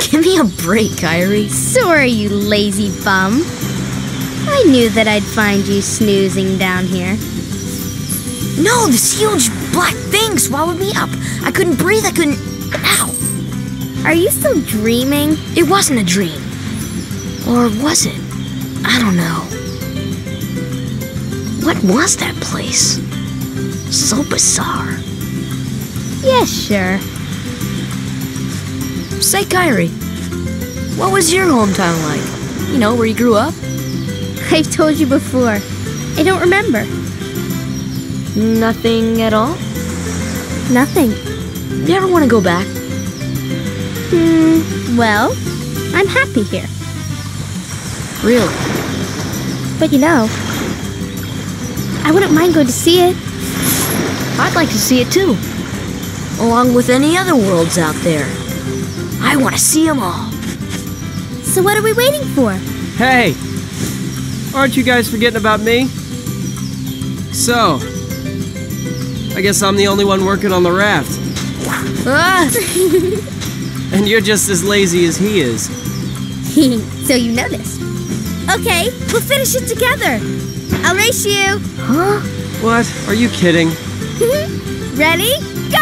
Give me a break, Kairi. Sorry, you lazy bum. I knew that I'd find you snoozing down here. No, this huge black thing swallowed me up. I couldn't breathe, I couldn't... Ow! Are you still dreaming? It wasn't a dream. Or was it? I don't know. What was that place? So bizarre. Yeah, sure. Say, Kairi, what was your hometown like? You know, where you grew up? I've told you before. I don't remember. Nothing at all? Nothing. You ever want to go back? Well, I'm happy here. Really? But you know, I wouldn't mind going to see it. I'd like to see it too. Along with any other worlds out there. I want to see them all. So what are we waiting for? Hey! Aren't you guys forgetting about me? So, I guess I'm the only one working on the raft. Ah! And you're just as lazy as he is. So you know this. Okay, we'll finish it together. I'll race you. Huh? What? Are you kidding? Ready? Go!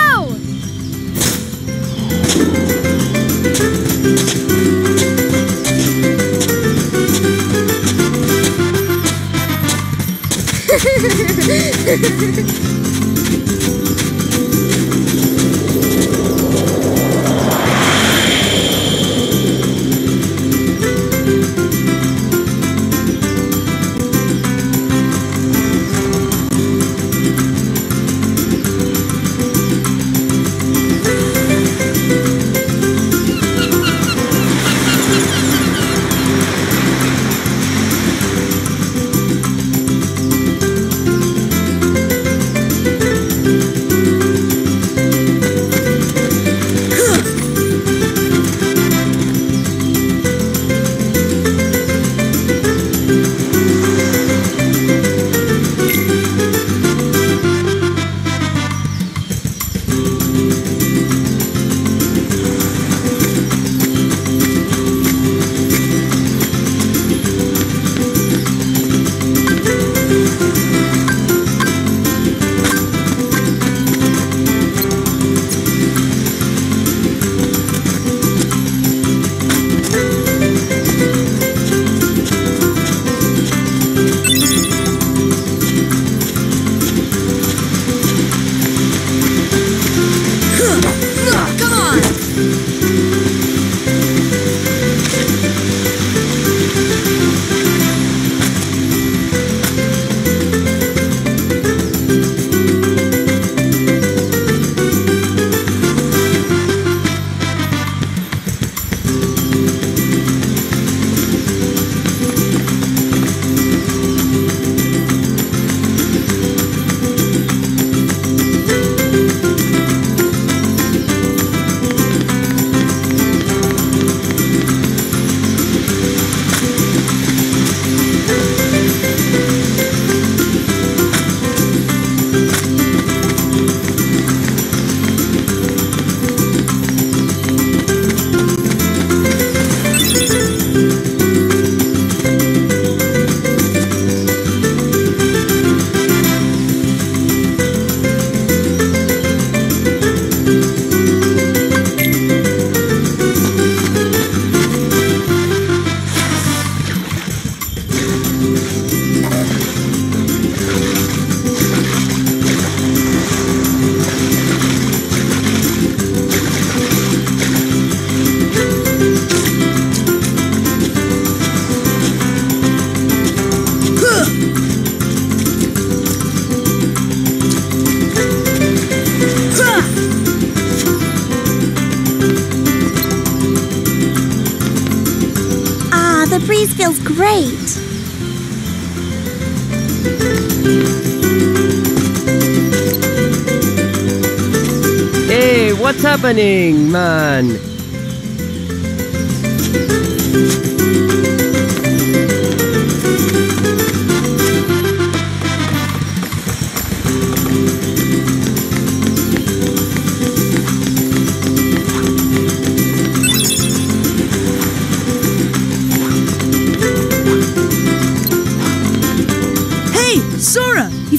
Happening, man.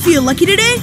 feel lucky today?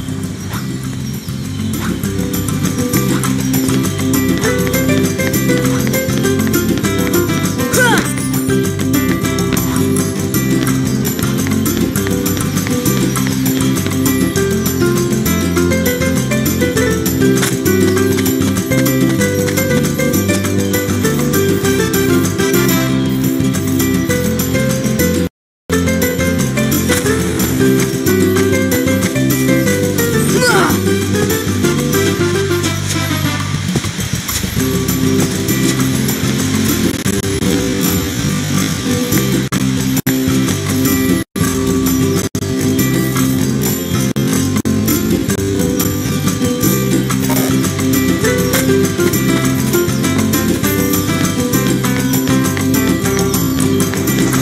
Don't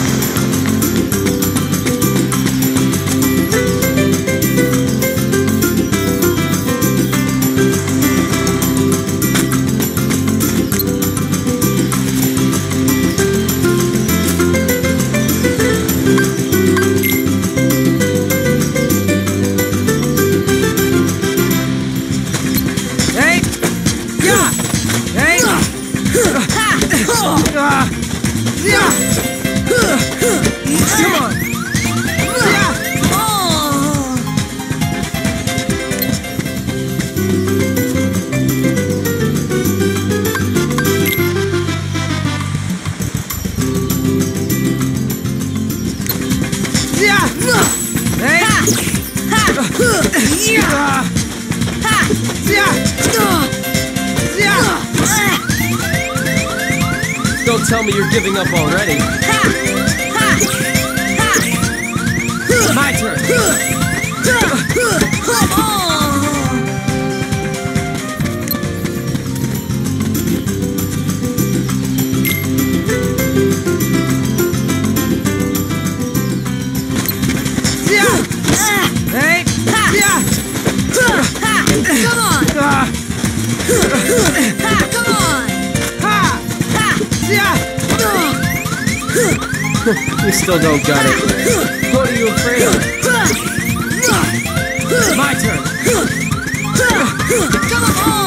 tell me you're giving up already. My turn. You still don't got it. What are you afraid of? It's my turn. Come on!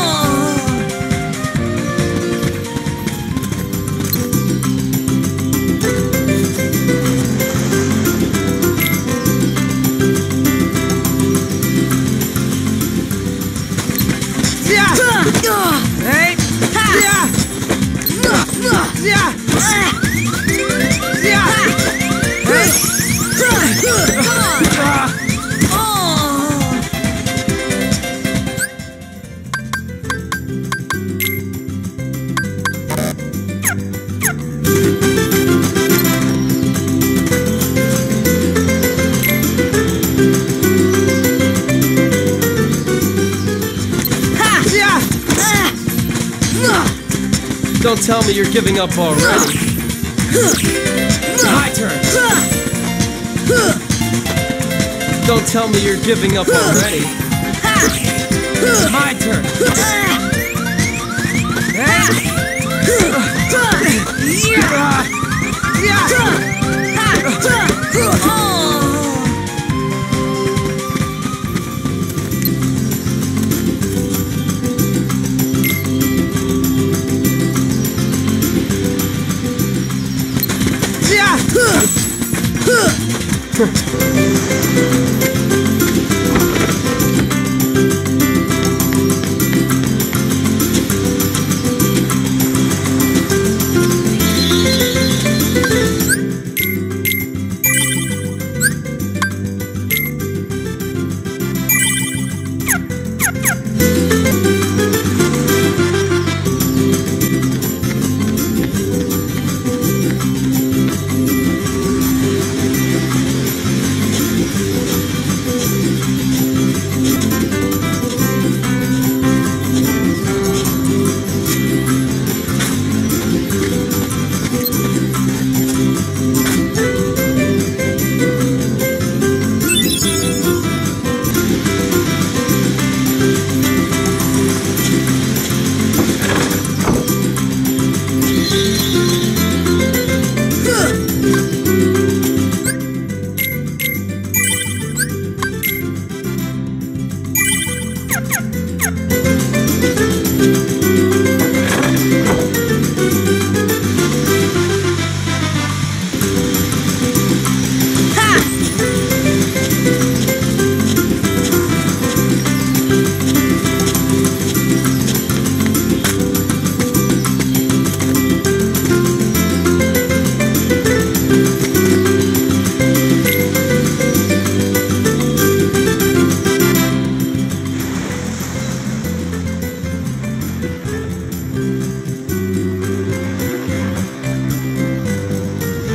Hey! Don't tell me you're giving up already. My turn. Don't tell me you're giving up already. My turn.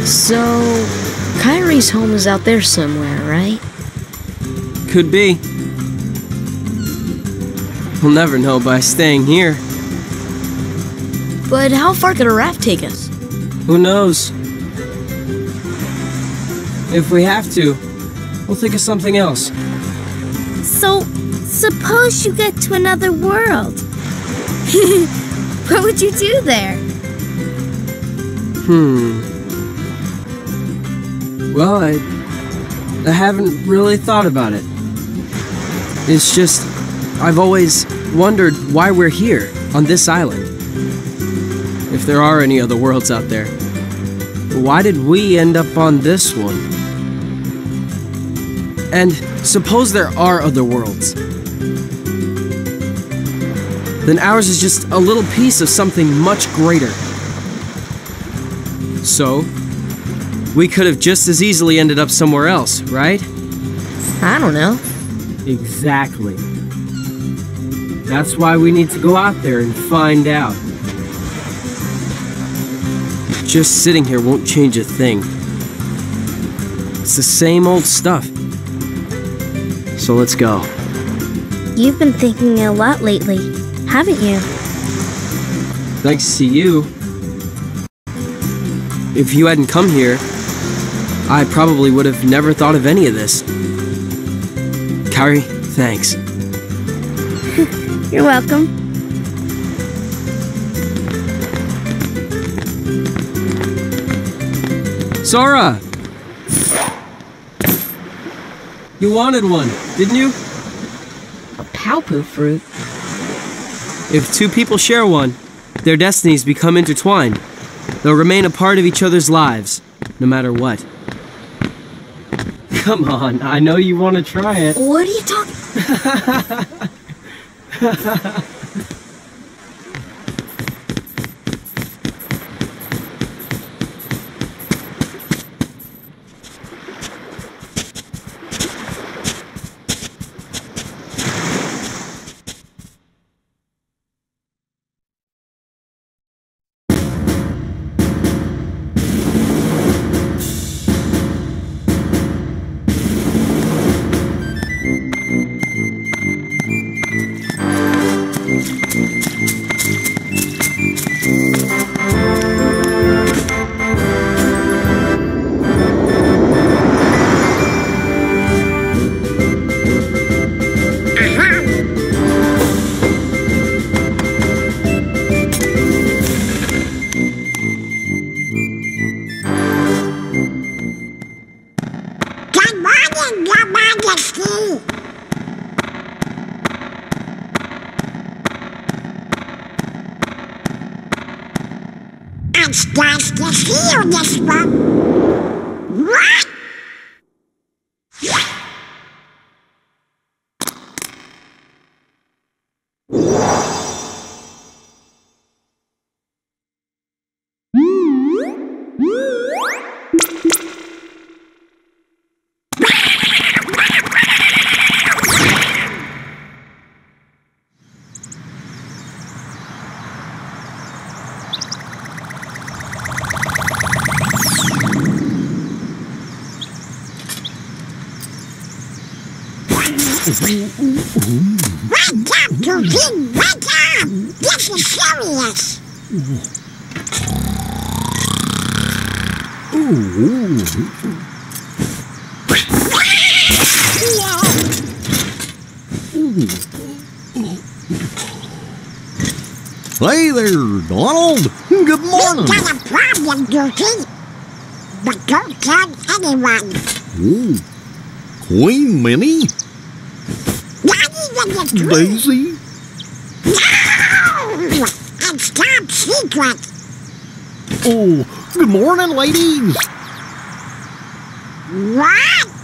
So, Kairi's home is out there somewhere, right? Could be. We'll never know by staying here. But how far could a raft take us? Who knows? If we have to, we'll think of something else. So, suppose you get to another world. What would you do there? Well, I haven't really thought about it. It's just, I've always wondered why we're here, on this island. If there are any other worlds out there, why did we end up on this one? And suppose there are other worlds, then ours is just a little piece of something much greater. So, we could have just as easily ended up somewhere else, right? I don't know. Exactly. That's why we need to go out there and find out. Just sitting here won't change a thing. It's the same old stuff. So let's go. You've been thinking a lot lately, haven't you? Thanks to you. If you hadn't come here, I probably would have never thought of any of this. Kairi, thanks. You're welcome. Sora! You wanted one, didn't you? A paopu fruit? If two people share one, their destinies become intertwined. They'll remain a part of each other's lives, no matter what. Come on, I know you want to try it. What are you talking? It's nice to see you, this one. What? Good job, Goofy! Good job! This is serious! Hey there, Donald! Good morning! We've got a problem, Goofy! But don't tell anyone! Ooh. Queen Minnie? Daisy? No! It's top secret! Oh, good morning, ladies! What?